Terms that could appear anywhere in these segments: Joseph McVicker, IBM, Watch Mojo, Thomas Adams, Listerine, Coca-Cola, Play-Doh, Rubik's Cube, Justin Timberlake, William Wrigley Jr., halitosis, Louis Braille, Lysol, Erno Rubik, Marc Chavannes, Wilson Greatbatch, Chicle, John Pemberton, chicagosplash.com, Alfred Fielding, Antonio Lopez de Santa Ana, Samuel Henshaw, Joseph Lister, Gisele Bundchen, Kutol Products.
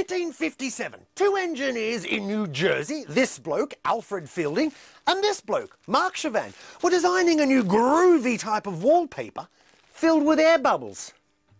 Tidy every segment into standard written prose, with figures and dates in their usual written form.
1957, two engineers in New Jersey, this bloke, Alfred Fielding, and this bloke, Marc Chavannes, were designing a new groovy type of wallpaper filled with air bubbles.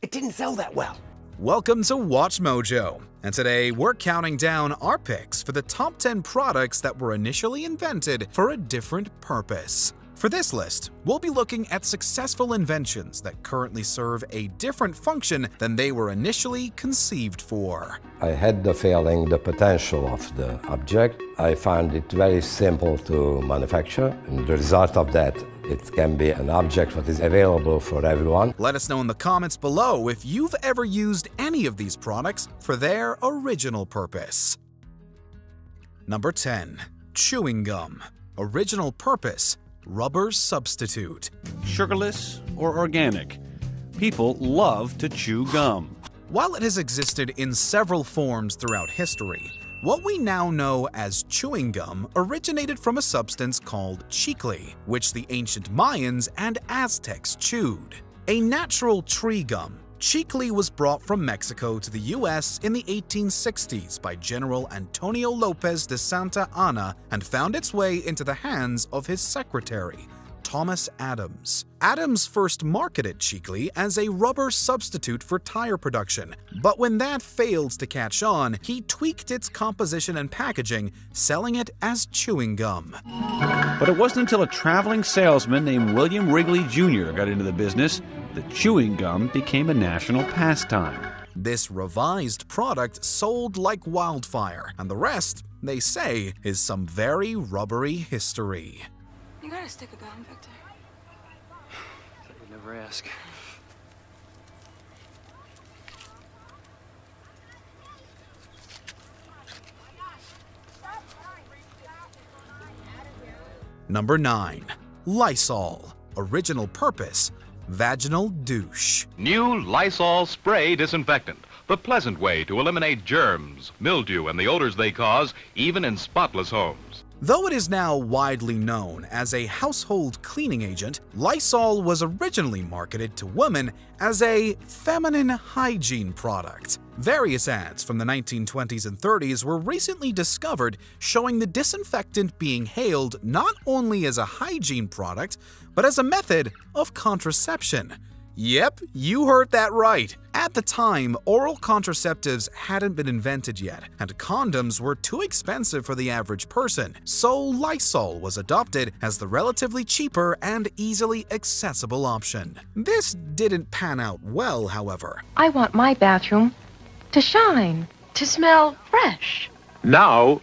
It didn't sell that well. Welcome to Watch Mojo, and today we're counting down our picks for the top 10 products that were initially invented for a different purpose. For this list, we'll be looking at successful inventions that currently serve a different function than they were initially conceived for. I had the feeling the potential of the object. I found it very simple to manufacture, and the result of that, it can be an object that is available for everyone. Let us know in the comments below if you've ever used any of these products for their original purpose. Number 10. Chewing gum. Original purpose: rubber substitute. Sugarless or organic, people love to chew gum. While it has existed in several forms throughout history, what we now know as chewing gum originated from a substance called chicle, which the ancient Mayans and Aztecs chewed. A natural tree gum, chicle was brought from Mexico to the U.S. in the 1860s by General Antonio Lopez de Santa Ana and found its way into the hands of his secretary, Thomas Adams. Adams first marketed chicle as a rubber substitute for tire production, but when that failed to catch on, he tweaked its composition and packaging, selling it as chewing gum. But it wasn't until a traveling salesman named William Wrigley Jr. got into the business that chewing gum became a national pastime. This revised product sold like wildfire, and the rest, they say, is some very rubbery history. You got a stick of gum, Victor? I thought you'd never ask. Number 9. Lysol. Original purpose: vaginal douche. New Lysol spray disinfectant, the pleasant way to eliminate germs, mildew, and the odors they cause, even in spotless homes. Though it is now widely known as a household cleaning agent, Lysol was originally marketed to women as a feminine hygiene product. Various ads from the 1920s and 30s were recently discovered showing the disinfectant being hailed not only as a hygiene product, but as a method of contraception. Yep, you heard that right. At the time, oral contraceptives hadn't been invented yet, and condoms were too expensive for the average person, so Lysol was adopted as the relatively cheaper and easily accessible option. This didn't pan out well, however. I want my bathroom to shine, to smell fresh. Now,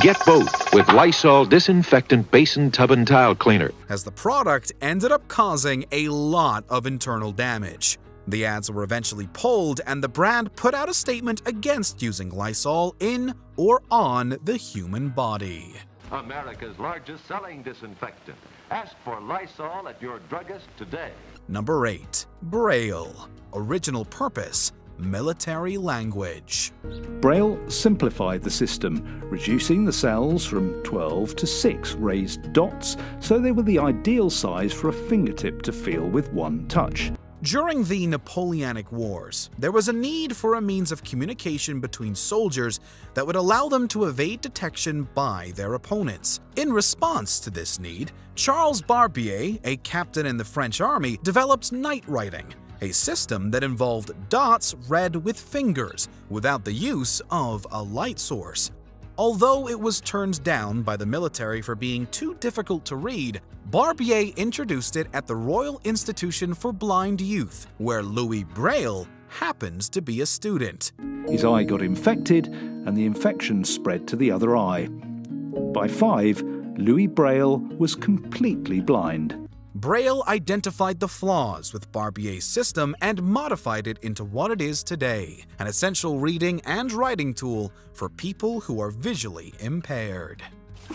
get both with Lysol Disinfectant Basin Tub and Tile Cleaner, as the product ended up causing a lot of internal damage. The ads were eventually pulled, and the brand put out a statement against using Lysol in or on the human body. America's largest selling disinfectant. Ask for Lysol at your druggist today. Number 8. Braille. Original purpose: military language. Braille simplified the system, reducing the cells from 12 to 6 raised dots, so they were the ideal size for a fingertip to feel with one touch. During the Napoleonic Wars, there was a need for a means of communication between soldiers that would allow them to evade detection by their opponents. In response to this need, Charles Barbier, a captain in the French army, developed night writing, a system that involved dots read with fingers without the use of a light source. Although it was turned down by the military for being too difficult to read, Barbier introduced it at the Royal Institution for Blind Youth, where Louis Braille happens to be a student. His eye got infected, and the infection spread to the other eye. By 5, Louis Braille was completely blind. Braille identified the flaws with Barbier's system and modified it into what it is today, an essential reading and writing tool for people who are visually impaired.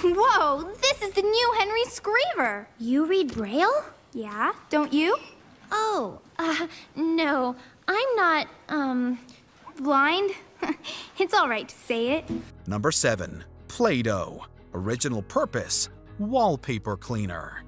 Whoa, this is the new Henry Screever! You read Braille? Yeah, don't you? Oh, no, I'm not, blind. It's all right to say it. Number 7. Play-Doh. Original purpose: wallpaper cleaner.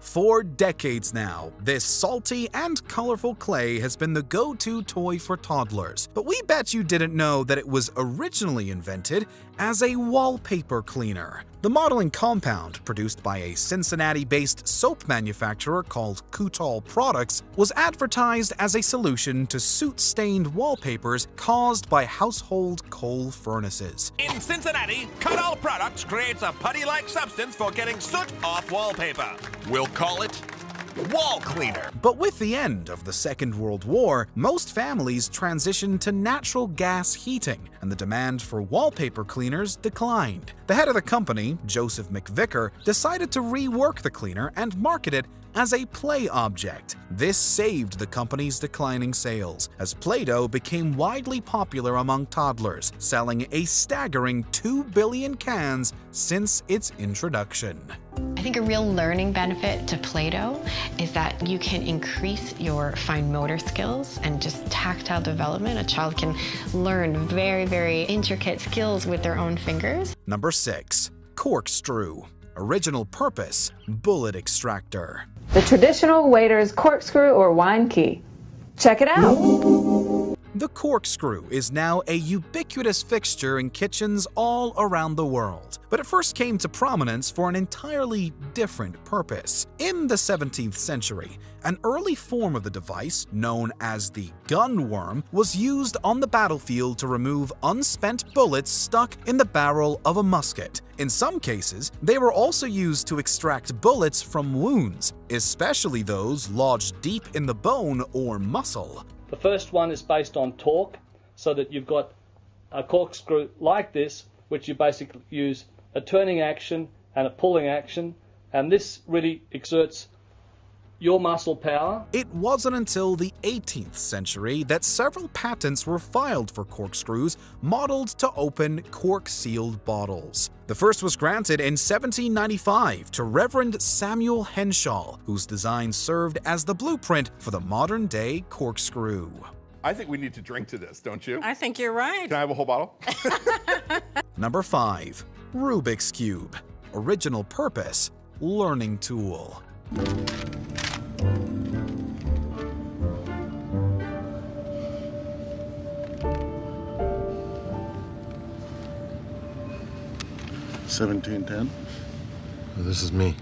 For decades now, this salty and colorful clay has been the go-to toy for toddlers, but we bet you didn't know that it was originally invented as a wallpaper cleaner. The modeling compound, produced by a Cincinnati-based soap manufacturer called Kutol Products, was advertised as a solution to soot-stained wallpapers caused by household coal furnaces. In Cincinnati, Kutol Products creates a putty-like substance for getting soot off wallpaper. We'll call it wall cleaner. But with the end of the Second World War, most families transitioned to natural gas heating, and the demand for wallpaper cleaners declined. The head of the company, Joseph McVicker, decided to rework the cleaner and market it as a play object. This saved the company's declining sales, as Play-Doh became widely popular among toddlers, selling a staggering 2 billion cans since its introduction. I think a real learning benefit to Play-Doh is that you can increase your fine motor skills and just tactile development. A child can learn very, very intricate skills with their own fingers. Number 6. Corkscrew. Original purpose, bullet extractor. The traditional waiter's corkscrew or wine key. Check it out. The corkscrew is now a ubiquitous fixture in kitchens all around the world, but it first came to prominence for an entirely different purpose. In the 17th century, an early form of the device, known as the gunworm, was used on the battlefield to remove unspent bullets stuck in the barrel of a musket. In some cases, they were also used to extract bullets from wounds, especially those lodged deep in the bone or muscle. The first one is based on torque, so that you've got a corkscrew like this, which you basically use a turning action and a pulling action, and this really exerts your muscle power. It wasn't until the 18th century that several patents were filed for corkscrews modeled to open cork-sealed bottles. The first was granted in 1795 to Reverend Samuel Henshaw, whose design served as the blueprint for the modern-day corkscrew. I think we need to drink to this, don't you? I think you're right. Can I have a whole bottle? Number 5. Rubik's Cube. Original purpose, learning tool. $17.10. This is me.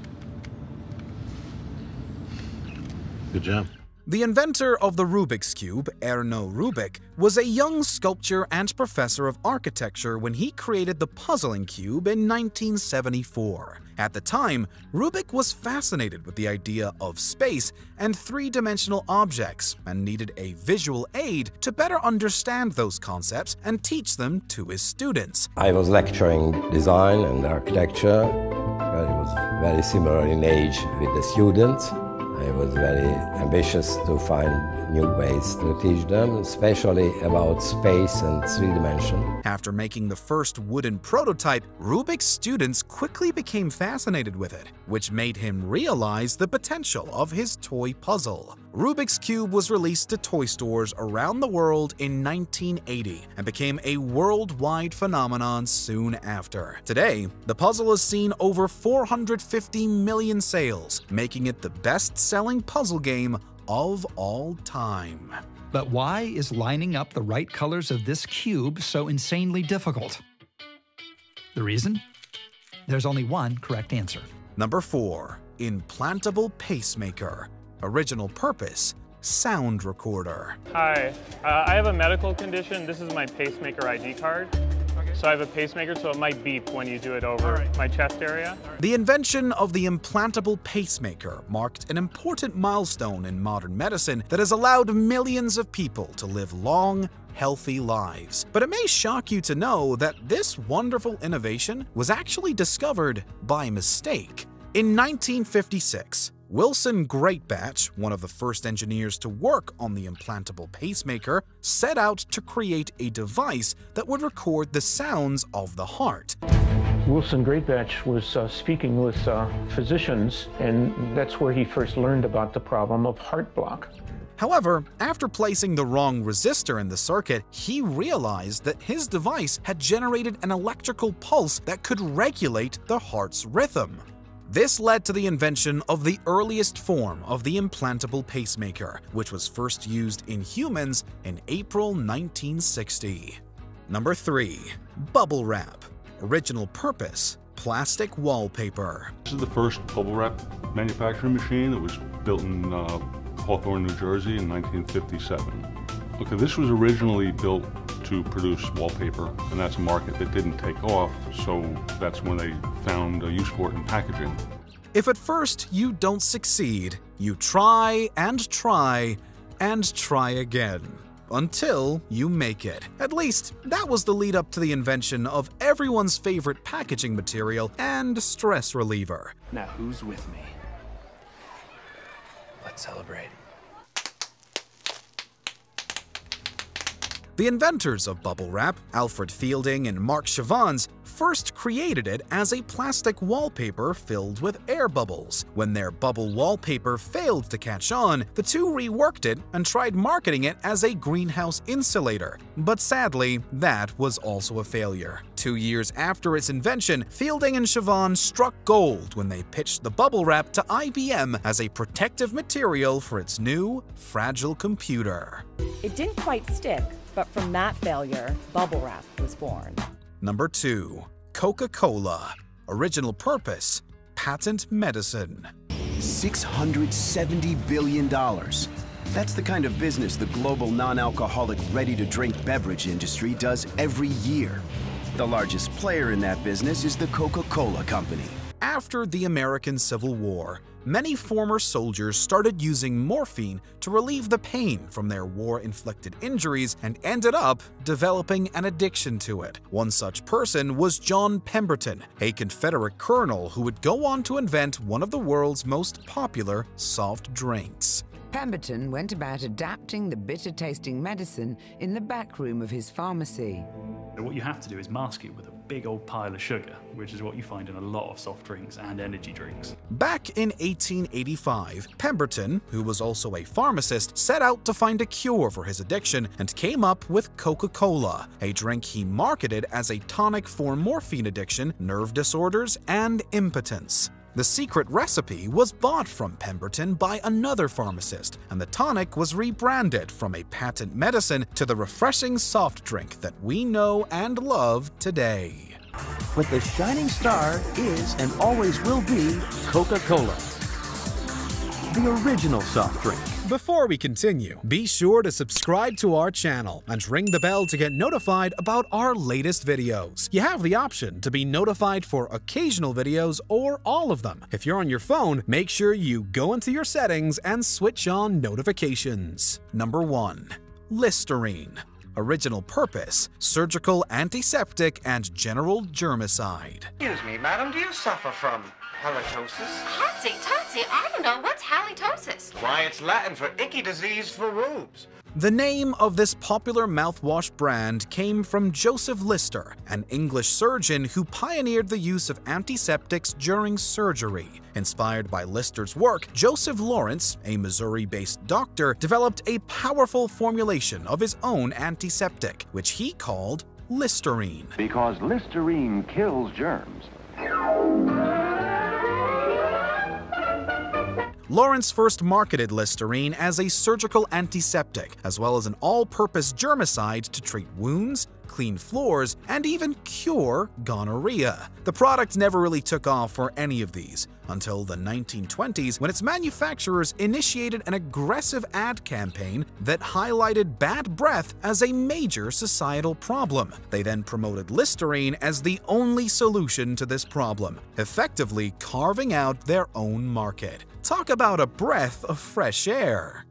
Good job. The inventor of the Rubik's Cube, Erno Rubik, was a young sculptor and professor of architecture when he created the puzzling cube in 1974. At the time, Rubik was fascinated with the idea of space and three-dimensional objects and needed a visual aid to better understand those concepts and teach them to his students. I was lecturing design and architecture. It was very similar in age with the students. I was very ambitious to find new ways to teach them, especially about space and three dimension. After making the first wooden prototype, Rubik's students quickly became fascinated with it, which made him realize the potential of his toy puzzle. Rubik's Cube was released to toy stores around the world in 1980 and became a worldwide phenomenon soon after. Today, the puzzle has seen over 450 million sales, making it the best-selling puzzle game of all time. But why is lining up the right colors of this cube so insanely difficult? The reason? There's only one correct answer. Number 4. Implantable pacemaker. Original purpose, sound recorder. Hi, I have a medical condition. This is my pacemaker ID card. Okay. So I have a pacemaker, so it might beep when you do it over my chest area. The invention of the implantable pacemaker marked an important milestone in modern medicine that has allowed millions of people to live long, healthy lives. But it may shock you to know that this wonderful innovation was actually discovered by mistake. In 1956, Wilson Greatbatch, one of the first engineers to work on the implantable pacemaker, set out to create a device that would record the sounds of the heart. Wilson Greatbatch was speaking with physicians, and that's where he first learned about the problem of heart block. However, after placing the wrong resistor in the circuit, he realized that his device had generated an electrical pulse that could regulate the heart's rhythm. This led to the invention of the earliest form of the implantable pacemaker, which was first used in humans in April 1960. Number 3. Bubble wrap. Original purpose: plastic wallpaper. This is the first bubble wrap manufacturing machine that was built in Hawthorne, New Jersey in 1957. Okay, this was originally built to produce wallpaper, and that's a market that didn't take off, so that's when they found a use for it in packaging. If at first you don't succeed, you try and try and try again, until you make it. At least, that was the lead up to the invention of everyone's favorite packaging material and stress reliever. Now who's with me? Let's celebrate. The inventors of bubble wrap, Alfred Fielding and Marc Chavannes, first created it as a plastic wallpaper filled with air bubbles. When their bubble wallpaper failed to catch on, the two reworked it and tried marketing it as a greenhouse insulator. But sadly, that was also a failure. 2 years after its invention, Fielding and Chavannes struck gold when they pitched the bubble wrap to IBM as a protective material for its new, fragile computer. It didn't quite stick, but from that failure, bubble wrap was born. Number 2. Coca-Cola. Original purpose: patent medicine. $670 billion. That's the kind of business the global non-alcoholic ready-to-drink beverage industry does every year. The largest player in that business is the Coca-Cola Company. After the American Civil War, many former soldiers started using morphine to relieve the pain from their war-inflicted injuries and ended up developing an addiction to it. One such person was John Pemberton, a Confederate colonel who would go on to invent one of the world's most popular soft drinks. Pemberton went about adapting the bitter-tasting medicine in the back room of his pharmacy. What you have to do is mask it with a big old pile of sugar, which is what you find in a lot of soft drinks and energy drinks. Back in 1885, Pemberton, who was also a pharmacist, set out to find a cure for his addiction and came up with Coca-Cola, a drink he marketed as a tonic for morphine addiction, nerve disorders, and impotence. The secret recipe was bought from Pemberton by another pharmacist, and the tonic was rebranded from a patent medicine to the refreshing soft drink that we know and love today. But the shining star is and always will be Coca-Cola, the original soft drink. Before we continue, be sure to subscribe to our channel and ring the bell to get notified about our latest videos. You have the option to be notified for occasional videos or all of them. If you're on your phone, make sure you go into your settings and switch on notifications. Number 1. Listerine. Original purpose: surgical antiseptic and general germicide. Excuse me, madam, do you suffer from halitosis? Topsy-turvy, I don't know. What's halitosis? Why, it's Latin for icky disease for rubes. The name of this popular mouthwash brand came from Joseph Lister, an English surgeon who pioneered the use of antiseptics during surgery. Inspired by Lister's work, Joseph Lawrence, a Missouri-based doctor, developed a powerful formulation of his own antiseptic, which he called Listerine. Because Listerine kills germs. Lawrence first marketed Listerine as a surgical antiseptic, as well as an all-purpose germicide to treat wounds, clean floors, and even cure gonorrhea. The product never really took off for any of these, until the 1920s when its manufacturers initiated an aggressive ad campaign that highlighted bad breath as a major societal problem. They then promoted Listerine as the only solution to this problem, effectively carving out their own market. Talk about a breath of fresh air.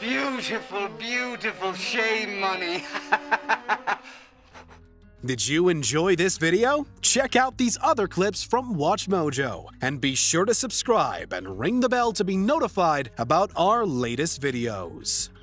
Beautiful, beautiful shame money. Did you enjoy this video? Check out these other clips from Watch Mojo, and be sure to subscribe and ring the bell to be notified about our latest videos.